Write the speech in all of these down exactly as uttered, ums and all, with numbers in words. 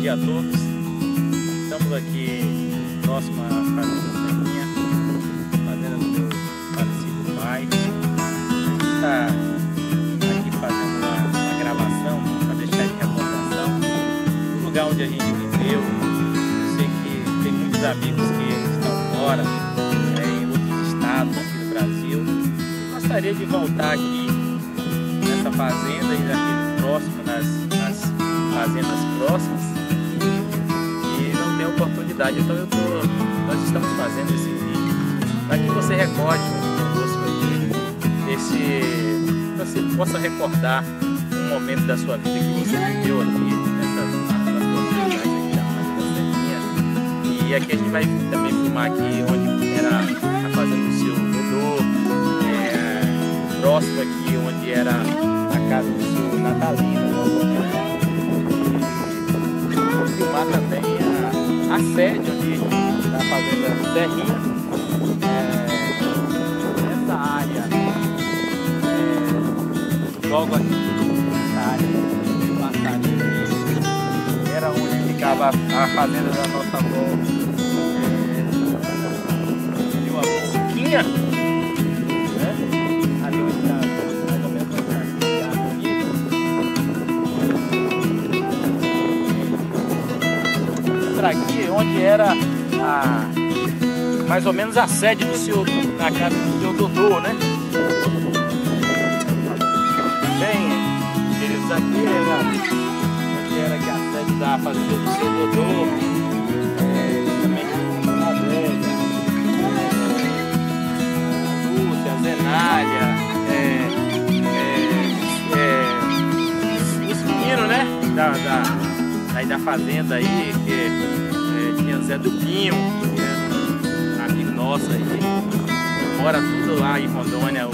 dia a todos. Estamos aqui próximo à família minha, fazenda do meu falecido pai. A gente está aqui fazendo uma, uma gravação para deixar de recordação do lugar onde a gente viveu. Eu sei que tem muitos amigos que estão fora, né, em outros estados aqui do Brasil. Eu gostaria de voltar aqui nessa fazenda e aqui próximo nas fazendas próximas e não tem oportunidade, então eu tô, nós estamos fazendo esse vídeo para que você recorde conosco aqui, esse, para que você possa recordar um momento da sua vida que você viveu aqui, nessas proximidades aqui da fazenda. E aqui a gente vai também filmar aqui onde era a fazenda do seu Dodô, é, próximo aqui onde era a casa do seu Natalino, filmar também a, a sede ali da fazenda Serrinha, é, essa área, é, logo aqui na área de era onde ficava a fazenda da nossa avó, é, de uma boquinha, né? Ali onde está mais ou menos aqui onde era a, mais ou menos a sede do senhor, na casa do senhor Dodô, né? Bem, eles aqui era onde era que a sede da fazenda do senhor Dodô, é, também a velha, Lúcia, a Zenália, é, é, é, os meninos, né? Da, da, aí da fazenda aí, que é, tinha Zé Dupinho, que é um amigo nosso aí, mora tudo lá em Rondônia, ou,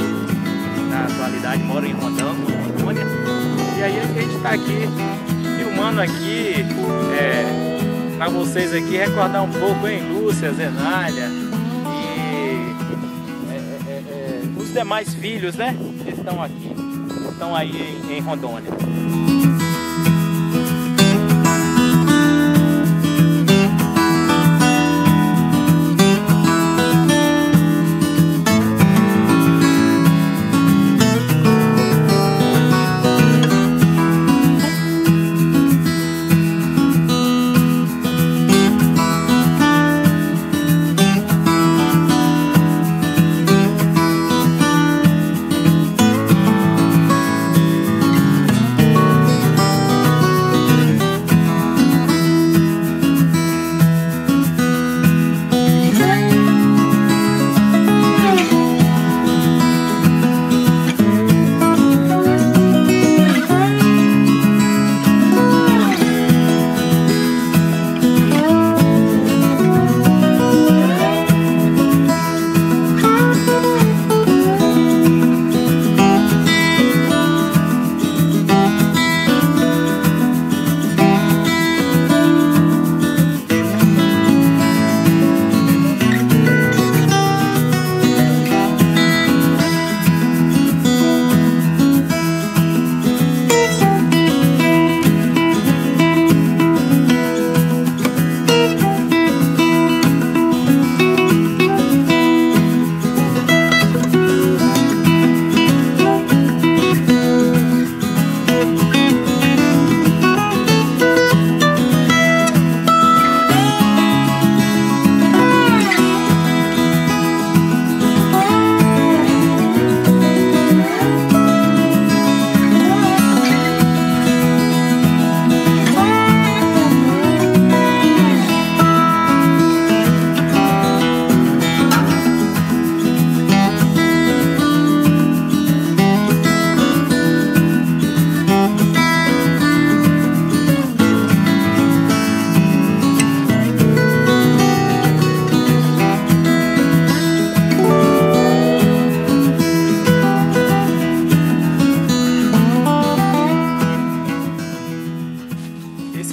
na atualidade mora em Rondônia, e aí a gente tá aqui filmando aqui, é, pra vocês aqui recordar um pouco, hein, Lúcia, Zenália e é, é, é, os demais filhos, né, que estão aqui, estão aí em, em Rondônia.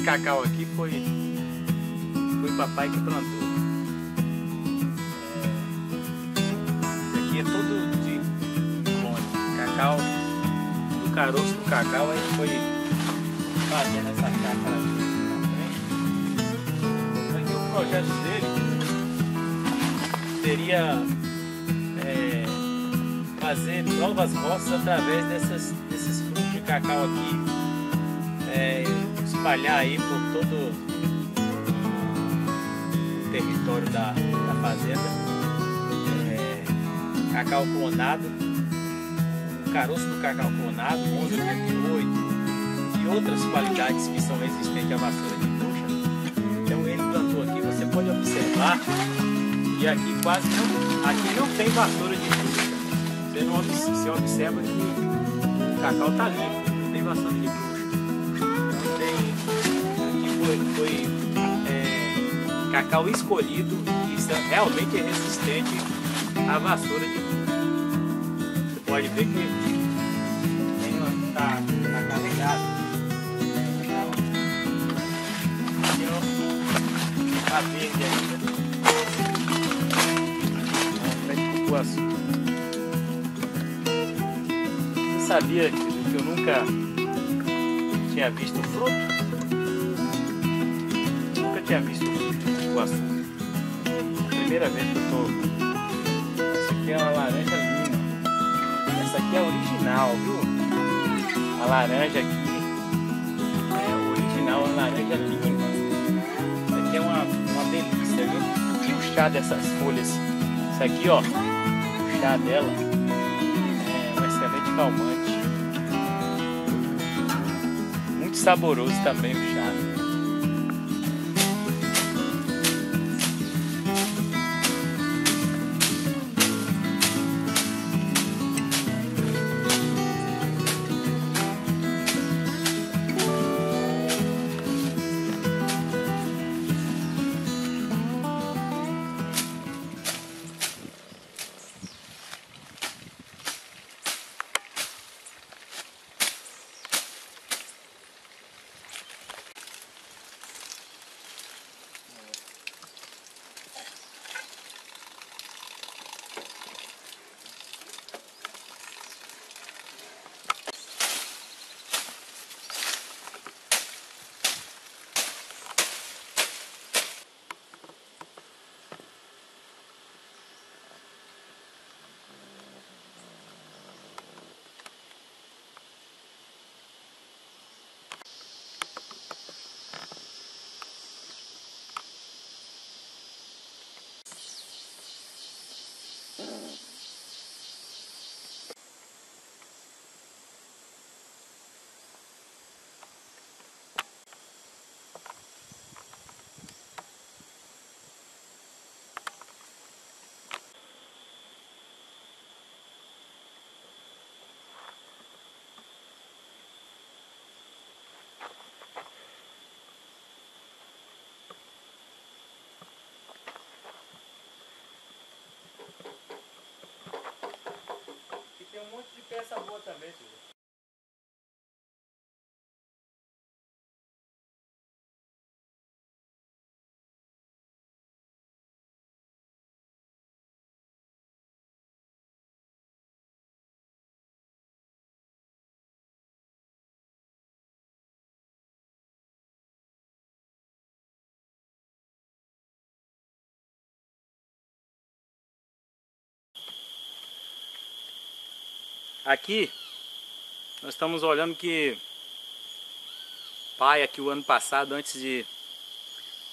Cacau aqui foi foi papai que plantou. É, esse aqui é todo de clone. Cacau, do caroço do cacau aí foi fazendo essa chácara aqui na frente. projeto dele seria é, fazer novas roças através dessas, desses frutos de cacau aqui, é, espalhar aí por todo o território da, da fazenda. Cacau clonado, o caroço do cacau clonado, onze oitenta e oito e outras qualidades que são resistentes à vassoura de bruxa. Então ele plantou aqui, você pode observar que aqui quase não, aqui não tem vassoura de bruxa. Você, não, você observa que o cacau está limpo, não tem vassoura de bruxa. Não tem, aqui foi, foi é, cacau escolhido e realmente é resistente a vassoura de bruxa. Você pode ver que está tá carregado. Aqui ó, está verde ainda. Você sabia que eu nunca tinha visto fruto? Nunca tinha visto fruto de cupuaçu. Primeira vez que eu estou. Aqui é uma laranja linda. Essa aqui é original, viu? A laranja aqui é original, a laranja linda. Essa aqui é uma, uma delícia, viu? E o chá dessas folhas? Isso aqui, ó, o chá dela é um excelente calmante. Muito saboroso também o chá, viu? Tem um monte de peça boa também, filho. Aqui, nós estamos olhando que pai aqui o ano passado, antes de,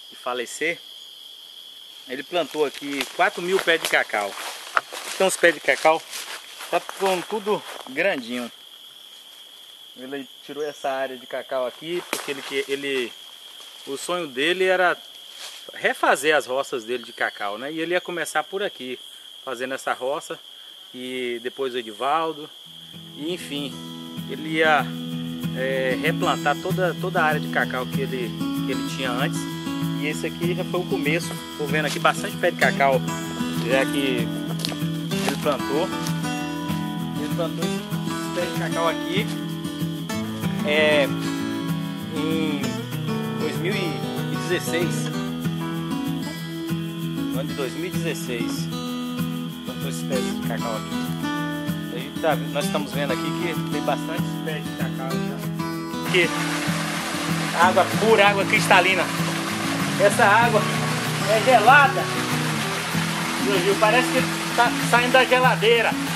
de falecer, ele plantou aqui quatro mil pés de cacau. Então os pés de cacau estão tudo grandinho. Ele tirou essa área de cacau aqui, porque ele, ele, o sonho dele era refazer as roças dele de cacau, né? E ele ia começar por aqui, fazendo essa roça. E depois o Edivaldo, e enfim, ele ia é, replantar toda, toda a área de cacau que ele, que ele tinha antes. E esse aqui já foi o começo. Estou vendo aqui bastante pé de cacau já que ele plantou. Ele plantou esse pé de cacau aqui é, em dois mil e dezesseis, no ano de dois mil e dezesseis. Esses pés de cacau aqui. Aí tá, nós estamos vendo aqui que tem bastante pés de cacau aqui. Água pura, água cristalina. Essa água é gelada. Meu Deus, parece que tá saindo da geladeira.